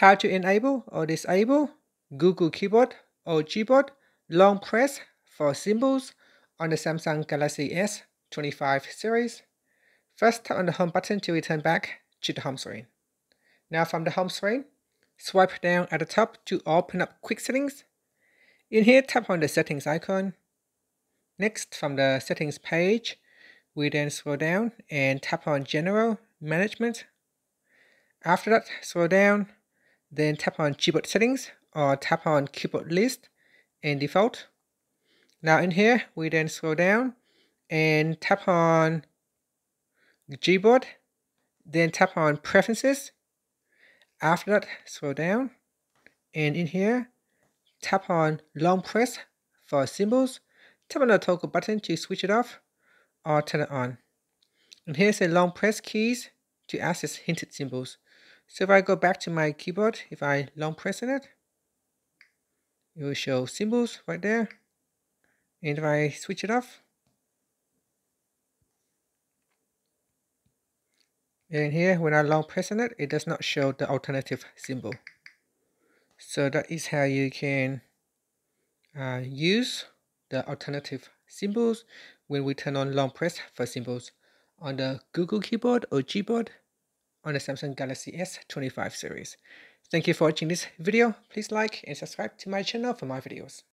how to enable or disable Google Keyboard or Gboard long press for symbols on the Samsung Galaxy S25 series. First, tap on the home button to return back to the home screen. Now from the home screen, swipe down at the top to open up Quick Settings. In here, tap on the settings icon. Next, from the settings page, we then scroll down and tap on General Management. After that, scroll down, then tap on Keyboard Settings or tap on Keyboard List and Default. Now in here, we then scroll down and tap on Gboard, then tap on Preferences. After that, scroll down, and in here, tap on Long Press for symbols. Tap on the toggle button to switch it off or turn it on. And here's a long press keys to access hinted symbols. So if I go back to my keyboard, if I long press on it, it will show symbols right there. And if I switch it off, and here, when I long press on it, it does not show the alternative symbol. So that is how you can use the alternative symbols when we turn on long press for symbols on the Google Keyboard or Gboard on the Samsung Galaxy S25 series. Thank you for watching this video. Please like and subscribe to my channel for more videos.